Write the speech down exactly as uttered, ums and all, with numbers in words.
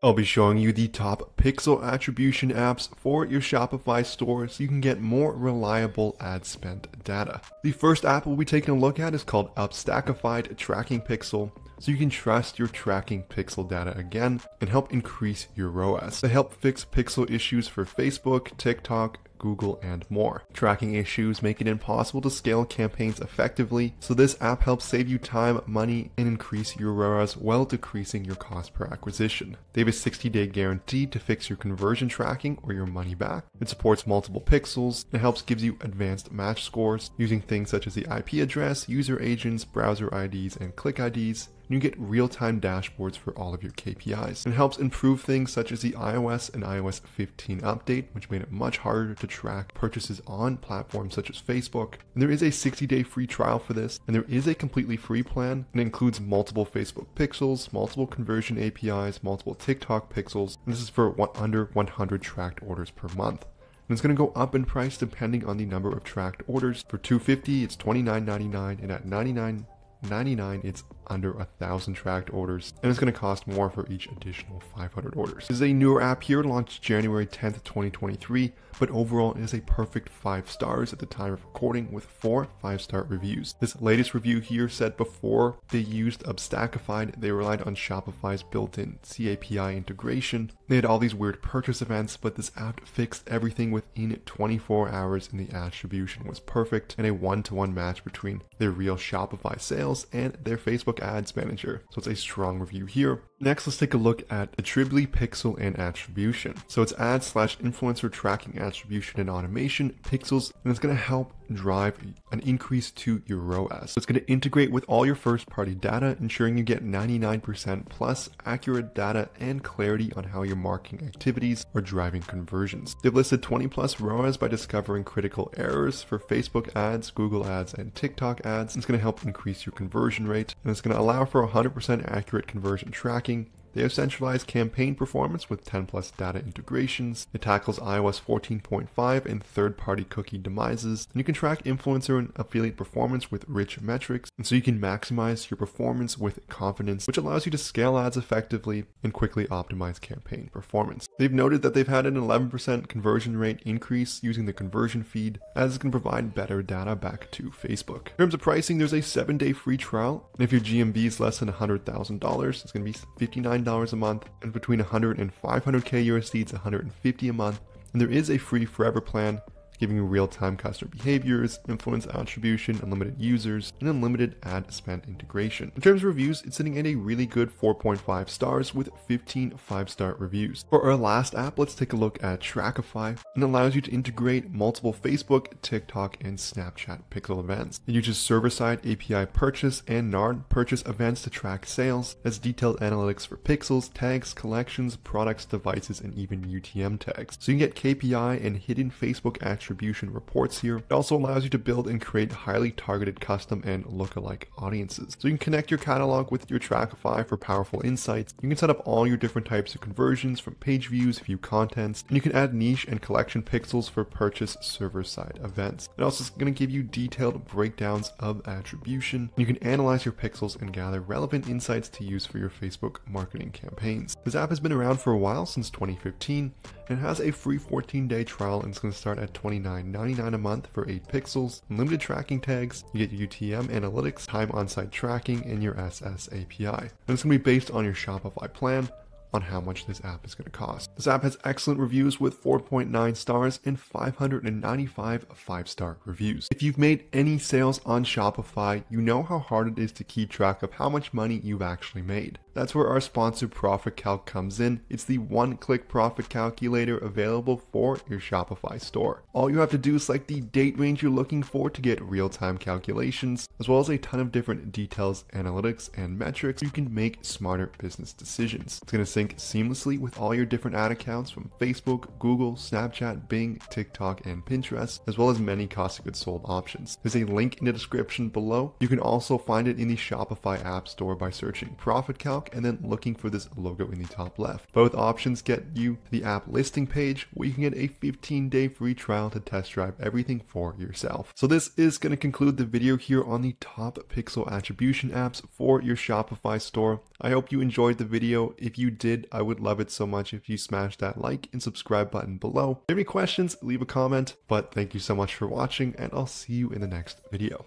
I'll be showing you the top pixel attribution apps for your Shopify store so you can get more reliable ad spend data. The first app we'll be taking a look at is called Upstackified Tracking Pixel, so you can trust your tracking pixel data again and help increase your R O A S. They help fix pixel issues for Facebook, TikTok, Google, and more. Tracking issues make it impossible to scale campaigns effectively, so this app helps save you time, money, and increase your R O A S while decreasing your cost per acquisition. They have a sixty day guarantee to fix your conversion tracking or your money back. It supports multiple pixels and helps gives you advanced match scores using things such as the I P address, user agents, browser I Ds, and click I Ds. And you get real-time dashboards for all of your K P Is. And helps improve things such as the iOS and iOS fifteen update, which made it much harder to track purchases on platforms such as Facebook. And there is a sixty day free trial for this, and there is a completely free plan, and it includes multiple Facebook pixels, multiple conversion A P Is, multiple TikTok pixels, and this is for under one hundred tracked orders per month. And it's going to go up in price depending on the number of tracked orders. For two hundred fifty dollars, it's twenty-nine ninety-nine, and at ninety-nine ninety-nine it's under a thousand tracked orders, and it's going to cost more for each additional five hundred orders. This is a newer app here, launched January tenth twenty twenty-three, but overall it is a perfect five stars at the time of recording with four five-star reviews. This latest review here said before they used Upstackified, they relied on Shopify's built-in C A P I integration. They had all these weird purchase events, but this app fixed everything within twenty-four hours, and the attribution was perfect and a one-to-one match between their real Shopify sales and their Facebook Ads Manager, so it's a strong review here. Next, let's take a look at Attribly Pixel and Attribution. So it's ad slash influencer tracking, attribution, and automation pixels, and it's going to help drive an increase to your R O A S. So it's going to integrate with all your first party data, ensuring you get ninety-nine percent plus accurate data and clarity on how your marketing activities are driving conversions. They've listed twenty plus R O A S by discovering critical errors for Facebook ads, Google ads, and TikTok ads. It's going to help increase your conversion rate, and it's going to allow for one hundred percent accurate conversion tracking. They have centralized campaign performance with ten plus data integrations. It tackles iOS fourteen point five and third-party cookie demises. And you can track influencer and affiliate performance with rich metrics. And so you can maximize your performance with confidence, which allows you to scale ads effectively and quickly optimize campaign performance. They've noted that they've had an eleven percent conversion rate increase using the conversion feed, as it can provide better data back to Facebook. In terms of pricing, there's a seven day free trial. And if your G M V is less than one hundred thousand dollars, it's going to be fifty-nine dollars a month, and between one hundred and five hundred K U S D it's one hundred fifty a month. And there is a free forever plan giving you real-time customer behaviors, influence attribution, unlimited users, and unlimited ad spend integration. In terms of reviews, it's sitting at a really good four point five stars with fifteen five-star reviews. For our last app, let's take a look at Trackify, and allows you to integrate multiple Facebook, TikTok, and Snapchat pixel events. It uses server-side A P I purchase and N A R D purchase events to track sales, as detailed analytics for pixels, tags, collections, products, devices, and even U T M tags. So you can get K P I and hidden Facebook attribution Attribution reports here. It also allows you to build and create highly targeted custom and lookalike audiences. So you can connect your catalog with your Trackify for powerful insights. You can set up all your different types of conversions, from page views, view contents, and you can add niche and collection pixels for purchase server-side events. It also is going to give you detailed breakdowns of attribution. You can analyze your pixels and gather relevant insights to use for your Facebook marketing campaigns. This app has been around for a while, since twenty fifteen, and has a free fourteen day trial, and it's going to start at twenty-nine ninety-nine a month for eight pixels, unlimited tracking tags. You get your U T M analytics, time on-site tracking, and your S S A P I. And it's going to be based on your Shopify plan on how much this app is going to cost. This app has excellent reviews with four point nine stars and five hundred ninety-five five-star reviews. If you've made any sales on Shopify, you know how hard it is to keep track of how much money you've actually made. That's where our sponsor ProfitCalc comes in. It's the one-click profit calculator available for your Shopify store. All you have to do is select the date range you're looking for to get real-time calculations, as well as a ton of different details, analytics, and metrics. You can make smarter business decisions. It's going to sync seamlessly with all your different ad accounts from Facebook, Google, Snapchat, Bing, TikTok, and Pinterest, as well as many cost of goods sold options. There's a link in the description below. You can also find it in the Shopify App Store by searching ProfitCalc. TikTok and then looking for this logo in the top left. Both options get you the app listing page where you can get a fifteen day free trial to test drive everything for yourself. So this is going to conclude the video here on the top Pixel attribution apps for your Shopify store. I hope you enjoyed the video. If you did, I would love it so much if you smash that like and subscribe button below. If you have any questions, leave a comment, but thank you so much for watching and I'll see you in the next video.